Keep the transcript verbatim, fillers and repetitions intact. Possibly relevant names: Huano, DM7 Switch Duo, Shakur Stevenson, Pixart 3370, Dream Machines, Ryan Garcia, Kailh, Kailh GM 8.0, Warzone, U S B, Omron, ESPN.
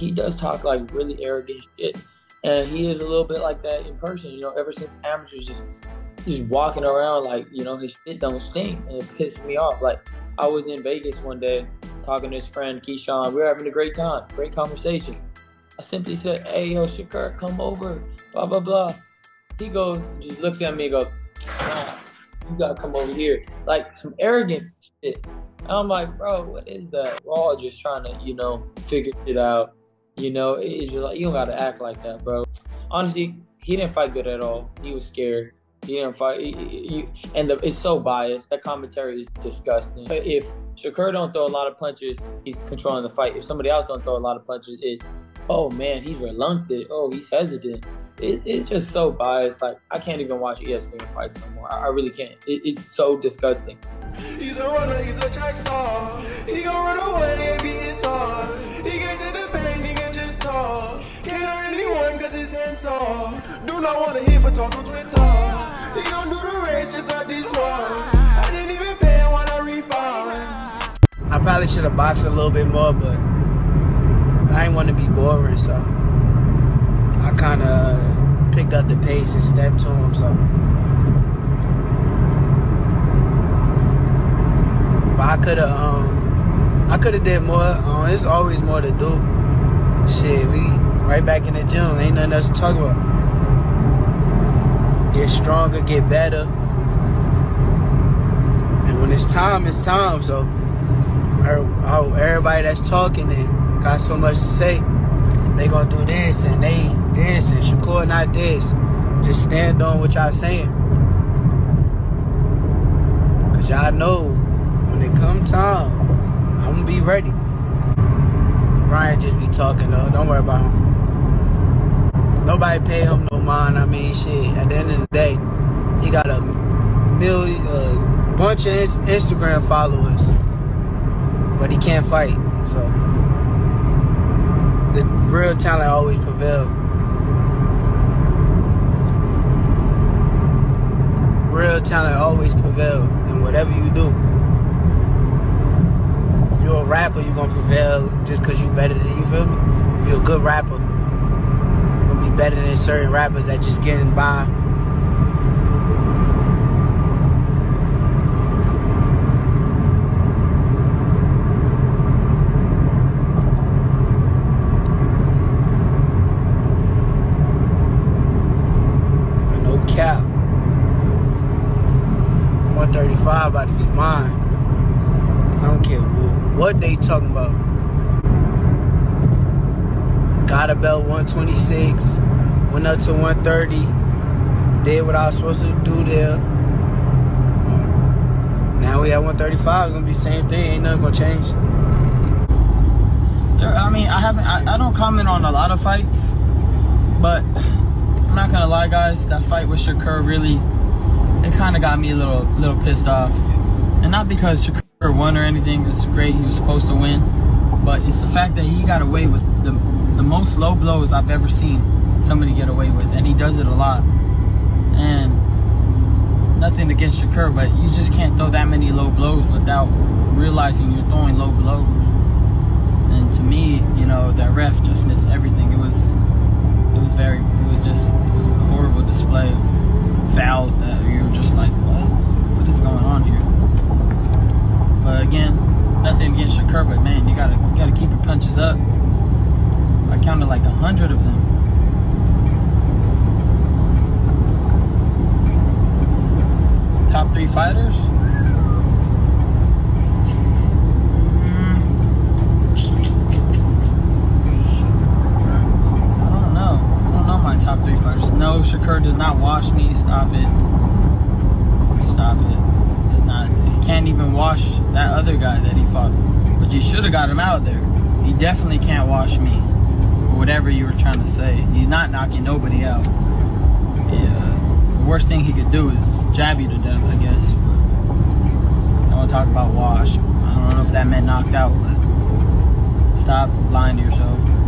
he does talk like really arrogant shit. And he is a little bit like that in person, you know, ever since amateurs just just walking around like, you know, his shit don't sting, and it pisses me off. Like, I was in Vegas one day talking to his friend Keyshawn. We were having a great time, great conversation. I simply said, "Hey, yo, Shakur, come over, blah, blah, blah." He goes, just looks at me and goes, "Nah, you gotta come over here." Like, some arrogant shit. And I'm like, bro, what is that? We're all just trying to, you know, figure it out. You know, it's just like, you don't gotta act like that, bro. Honestly, he didn't fight good at all. He was scared. He didn't fight. He, he, he, and the, it's so biased. That commentary is disgusting. If Shakur don't throw a lot of punches, he's controlling the fight. If somebody else don't throw a lot of punches, it's, oh man, he's reluctant. Oh, he's hesitant. It, it's just so biased. Like, I can't even watch E S P N fights anymore. I, I really can't. It, it's so disgusting. He's a runner. He's a track star. He gon' run away and be his heart. He get to the bank. He can just talk. Can't hurt anyone cause his hands off. Do not want to hear for talk on Twitter. He don't do the race just like this one. I didn't even pay when I refound. I probably should have boxed a little bit more, but I didn't want to be boring, so I kind of picked up the pace and stepped to him, so. But I could have, um, I could have did more. Um, there's always more to do. Shit, we right back in the gym. Ain't nothing else to talk about. Get stronger, get better. And when it's time, it's time, so. I hope everybody that's talking and got so much to say, they gonna do this and they this and Shakur not this. Just stand on what y'all saying. Cause y'all know when it come time, I'm gonna be ready. Ryan just be talking though, don't worry about him. Nobody pay him no mind, I mean shit. At the end of the day, he got a million, a bunch of Instagram followers, but he can't fight, so. The real talent always prevails. Real talent always prevails in whatever you do. If you're a rapper, you're gonna prevail just cause you better than, you feel me? If you're a good rapper, you're gonna be better than certain rappers that just getting by. one thirty-five about to be mine. I don't care what they talking about. Got a belt one twenty-six, went up to one thirty, did what I was supposed to do there. Now we at one thirty-five, it's gonna be the same thing, ain't nothing gonna change. I mean, I haven't, I, I don't comment on a lot of fights, but I'm not gonna lie, guys, that fight with Shakur really, it kind of got me a little little pissed off. And not because Shakur won or anything, it's great, he was supposed to win, but it's the fact that he got away with the, the most low blows I've ever seen somebody get away with, and he does it a lot. And nothing against Shakur, but you just can't throw that many low blows without realizing you're throwing low blows. And to me, you know, that ref just missed everything. It was, it was very, it was just, it was a horrible display of fouls that you're just like, what? What is going on here? But again, nothing against Shakur, but man, you gotta you gotta keep your punches up. I counted like a hundred of them. Top three fighters? No, Shakur does not wash me. Stop it. Stop it. Does not. He can't even wash that other guy that he fought, which he should have got him out there. He definitely can't wash me, or whatever you were trying to say. He's not knocking nobody out. Yeah. The worst thing he could do is jab you to death, I guess. I want to talk about wash. I don't know if that meant knocked out, but stop lying to yourself.